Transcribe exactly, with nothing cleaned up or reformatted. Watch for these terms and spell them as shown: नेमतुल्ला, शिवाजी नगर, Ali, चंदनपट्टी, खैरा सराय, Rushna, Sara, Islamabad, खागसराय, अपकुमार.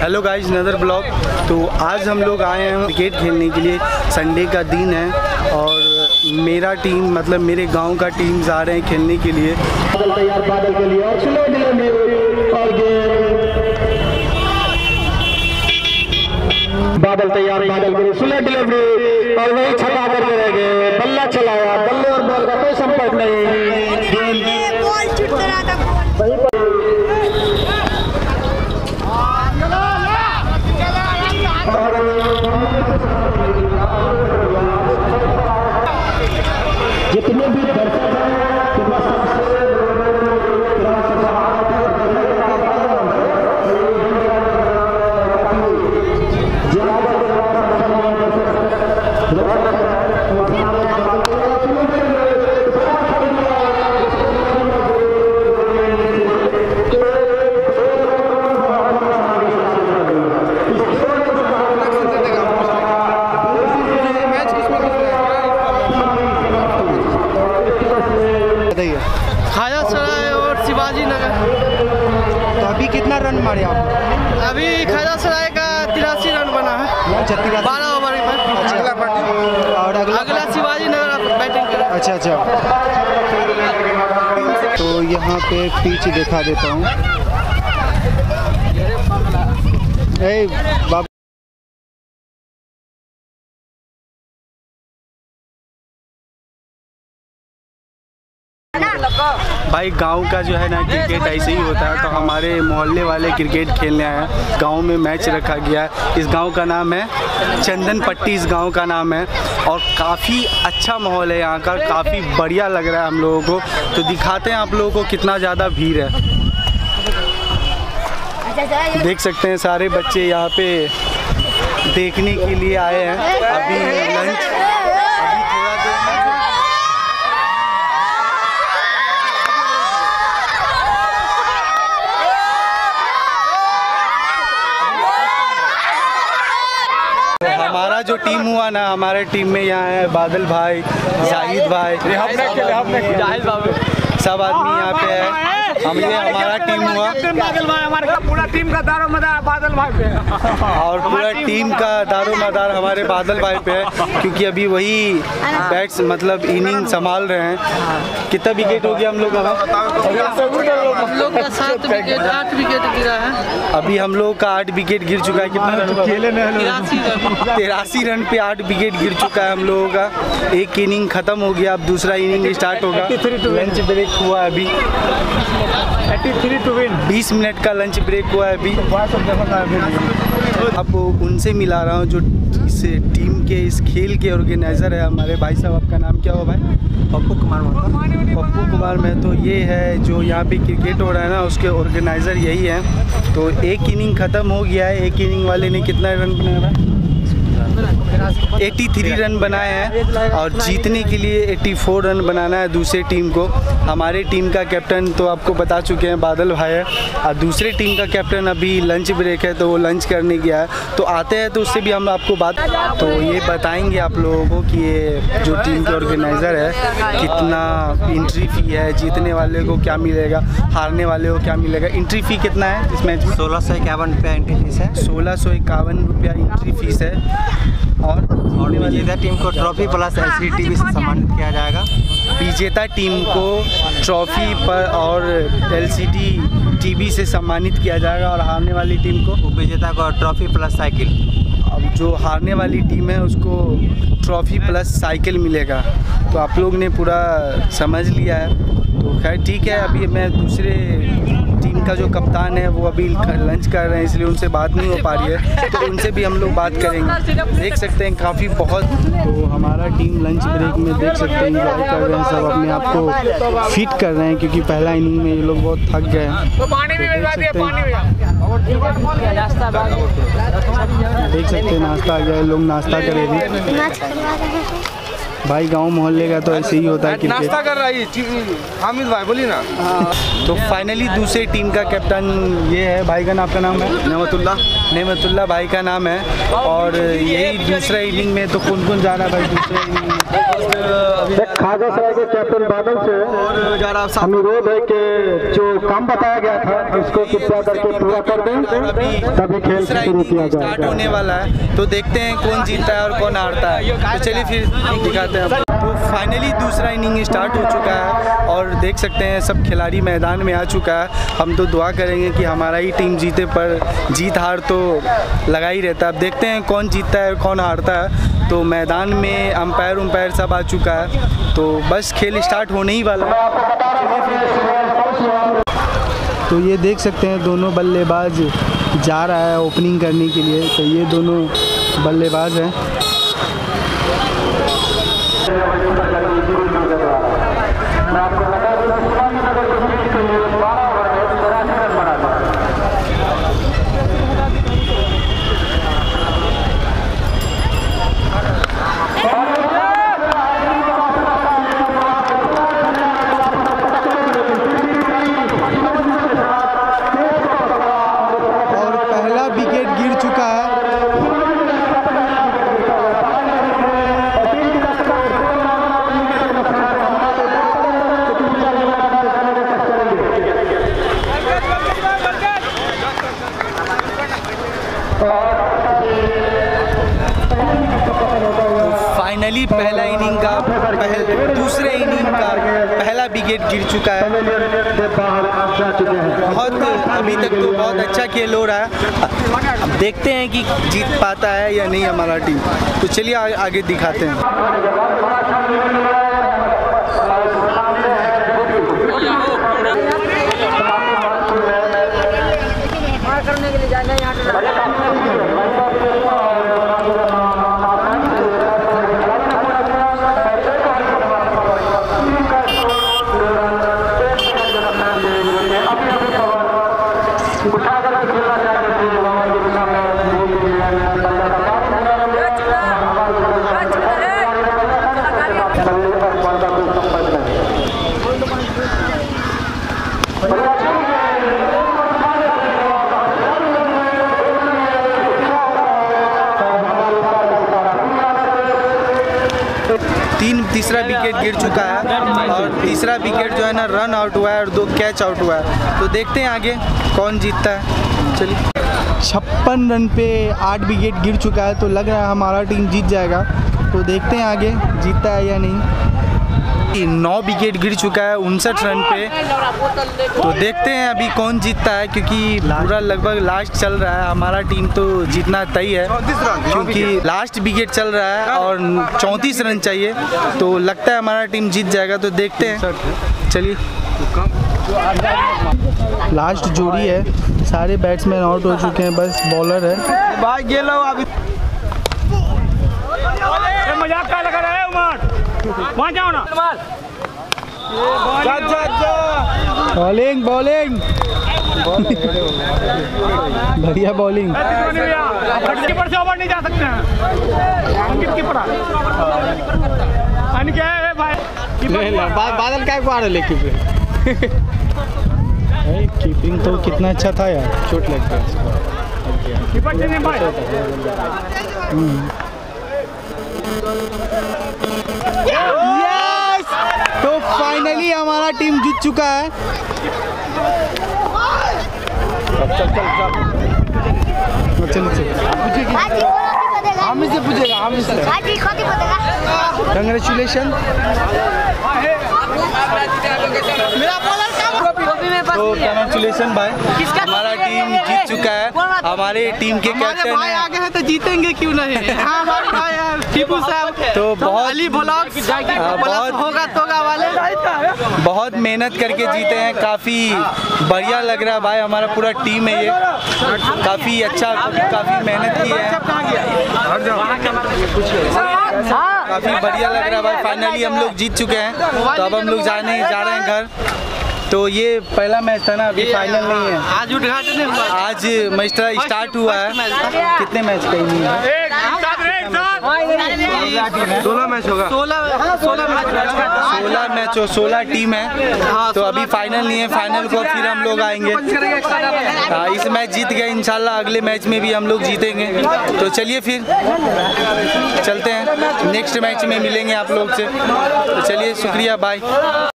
Hello guys, नदर blog. तो आज हम लोग आए हैं क्रिकेट खेलने के लिए। संडे का दिन है और मेरा टीम मतलब मेरे गांव का टीम जा रहे हैं खेलने के लिए। बादल तैयार है, सुलह डिलीवरी और वही छक्का करके रह गए। बल्ला चलाया, बल्ले और बॉल का कोई संपर्क नहीं। कितना रन मारे आप? अभी खैरा सराय का तिरासी रन बना है बारह ओवर में। अच्छा, और अगला, अगला शिवाजी नगर बैटिंग कर। अच्छा अच्छा तो यहाँ पे पिच दिखा देता हूँ। ए बाबा भाई, गांव का जो है ना क्रिकेट ऐसे ही होता है। तो हमारे मोहल्ले वाले क्रिकेट खेलने आए हैं। गांव में मैच रखा गया है। इस गांव का नाम है चंदनपट्टी, इस गांव का नाम है। और काफ़ी अच्छा माहौल है यहाँ का, काफ़ी बढ़िया लग रहा है हम लोगों को। तो दिखाते हैं आप लोगों को कितना ज़्यादा भीड़ है। देख सकते हैं सारे बच्चे यहाँ पे देखने के लिए आए हैं। अभी लंच हमारा जो टीम हुआ ना, हमारे टीम में यहाँ है बादल भाई, जाहिद भाई, जाहिद बाबू, सब आदमी यहाँ पे है। हम ये हमारा टीम हुआ। बादल भाई हमारा पूरा टीम का दारो मदार बादल भाई पे है। और पूरा टीम का दारो मदार हमारे बादल भाई पे है, क्योंकि अभी वही बैट्स मतलब इनिंग संभाल रहे हैं। कितना विकेट हो गया हम लोग का? सात विकेट, आठ विकेट गिरा है। अभी हम लोग का आठ विकेट गिर चुका है। कितना? तिरासी रन पे आठ विकेट गिर चुका है हम लोगों का। एक इनिंग खत्म हो गया, अब दूसरा इनिंग स्टार्ट होगा। लंच ब्रेक हुआ अभी, बीस मिनट का लंच ब्रेक हुआ है अभी। अब उनसे मिला रहा हूँ जो इस टीम के, इस खेल के ऑर्गेनाइज़र है हमारे भाई साहब। आपका नाम क्या हो भाई? अपकुमार अपकुमार में तो ये है जो यहाँ पे क्रिकेट हो रहा है ना, उसके ऑर्गेनाइज़र यही है। तो एक इनिंग ख़त्म हो गया है। एक इनिंग वाले ने कितना रन बनाया है? तिरासी रन बनाए हैं। और जीतने के लिए चौरासी रन बनाना है दूसरी टीम को। हमारे टीम का कैप्टन तो आपको बता चुके हैं बादल भाई है, और दूसरे टीम का कैप्टन अभी लंच ब्रेक है तो वो लंच करने गया है। तो आते हैं तो उससे भी हम आपको बात तो ये बताएंगे आप लोगों को कि ये जो टीम के ऑर्गेनाइज़र है कितना इंट्री फ़ी है, जीतने वाले को क्या मिलेगा, हारने वाले को क्या मिलेगा। इंट्री फ़ी कितना है इस मैच में? सोलह सौ इक्यावन रुपया इंट्री फीस है। सोलह सौ इक्यावन रुपया इंट्री फीस है। और विजेता टीम को ट्रॉफी प्लस एलसीडी भी सम्मानित किया जाएगा। विजेता टीम को ट्रॉफी पर और एलसीडी टीवी से सम्मानित किया जाएगा। और हारने वाली टीम को विजेता को ट्रॉफी प्लस साइकिल। अब जो हारने वाली टीम है उसको ट्रॉफी प्लस साइकिल मिलेगा। तो आप लोग ने पूरा समझ लिया है। तो खैर ठीक है, अभी मैं दूसरे टीम का जो कप्तान है वो अभी लंच कर रहे हैं, इसलिए उनसे बात नहीं हो पा रही है। तो उनसे भी हम लोग बात करेंगे। देख सकते हैं काफ़ी बहुत तो हमारा टीम लंच ब्रेक में देख सकते हैं इंजॉय कर रहे हैं, सब अपने आप को फिट कर रहे हैं, क्योंकि पहला इनिंग में ये लोग बहुत थक गए हैं। तो देख सकते हैं नाश्ता आ गया, लोग नाश्ता करेंगे। भाई गांव मोहल्ले का तो ऐसे ही होता है। नाश्ता कर रहा है हामिद भाई, बोलिए ना। तो फाइनली दूसरी टीम का कैप्टन ये है। भाई का नाम, का नाम है नेमतुल्ला। नेमतुल्ला भाई का नाम है। और यही दूसरे इनिंग में तो कौन कौन जा रहा है भाई दूसरे इनिंग में? खागसराय के कैप्टन बादल से अनुरोध है कि जो काम बताया गया था उसको कृपया करके पूरा कर दें, तभी खेल शुरू किया जाएगा। होने वाला है तो देखते हैं कौन जीतता है और कौन हारता है। तो चलिए फिर दिखाते हैं। तो फाइनली दूसरा इनिंग स्टार्ट हो चुका है और देख सकते हैं सब खिलाड़ी मैदान में आ चुका है। हम तो दुआ करेंगे कि हमारा ही टीम जीते, पर जीत हार तो लगा ही रहता है। अब देखते हैं कौन जीतता है और कौन हारता है। तो मैदान में अंपायर उम्पायर सब आ चुका है, तो बस खेल स्टार्ट होने ही वाला है। तो ये देख सकते हैं दोनों बल्लेबाज जा रहा है ओपनिंग करने के लिए। तो ये दोनों बल्लेबाज हैं। फाइनली पहला इनिंग का पहल, दूसरे इनिंग का पहला विकेट गिर चुका है। बहुत अभी तक तो बहुत अच्छा खेल हो रहा है। अब देखते हैं कि जीत पाता है या नहीं हमारा टीम। तो चलिए आ, आगे दिखाते हैं। तीन तीसरा विकेट गिर चुका है और तीसरा विकेट जो है ना रन आउट हुआ है और दो कैच आउट हुआ है। तो देखते हैं आगे कौन जीतता है। चलिए छप्पन रन पे आठ विकेट गिर चुका है, तो लग रहा है हमारा टीम जीत जाएगा। तो देखते हैं आगे जीतता है या नहीं। नौ विकेट गिर चुका है उनसठ रन पे। तो देखते हैं अभी कौन जीतता है, क्योंकि पूरा लगभग लास्ट चल रहा है। हमारा टीम तो जीतना तय है क्योंकि लास्ट विकेट चल रहा है और चौंतीस रन चाहिए। तो लगता है हमारा टीम जीत जाएगा। तो देखते हैं। चलिए लास्ट जोड़ी है, सारे बैट्समैन आउट हो चुके हैं, बस बॉलर है। भाई गेलो अभी मजाक का लगा रहा है उमर, वहां जाओ ना। जा जा जा बॉलिंग बॉलिंग बढ़िया बॉलिंग। कीपर से ओवर नहीं जा सकते हैं, कीपर अन क्या है भाई? बादल क्या पा रहे लेकिन कीपिंग तो कितना अच्छा था यार, चोट लग गया। तो फाइनली हमारा टीम जीत चुका है। हम इसे पूछेगा, हम इसे कंग्रेचुलेशन। तो कंग्रेचुलेशन भाई, हमारा टीम जीत चुका है। हमारे टीम के कैप्टन भाई आगे हैं तो जीतेंगे क्यों नहीं। हाँ भाई टीपू साहब तो बहुत अली ब्लॉक बहुत होगा तोगा वाले बहुत मेहनत करके जीते हैं। काफ़ी बढ़िया लग रहा है भाई, हमारा पूरा टीम है ये। काफ़ी अच्छा, काफ़ी मेहनत की है, काफ़ी बढ़िया लग रहा है भाई। फाइनली हम लोग जीत चुके हैं, तो अब हम लोग जाने जा रहे हैं घर। तो ये पहला मैच था ना, अभी फाइनल नहीं है। आज उद्घाटन हुआ, आज मैच स्टार्ट हुआ है। कितने मैच कहीं नहीं है? सोलह मैच होगा, सोलह सोलह मैच सोलह मैच हो सोलह टीम है। तो अभी फाइनल नहीं है, फाइनल को फिर हम लोग आएंगे। इस मैच जीत गए इंशाल्लाह अगले मैच में भी हम लोग जीतेंगे। तो चलिए फिर चलते हैं, नेक्स्ट मैच में मिलेंगे आप लोग से। तो चलिए शुक्रिया, बाय।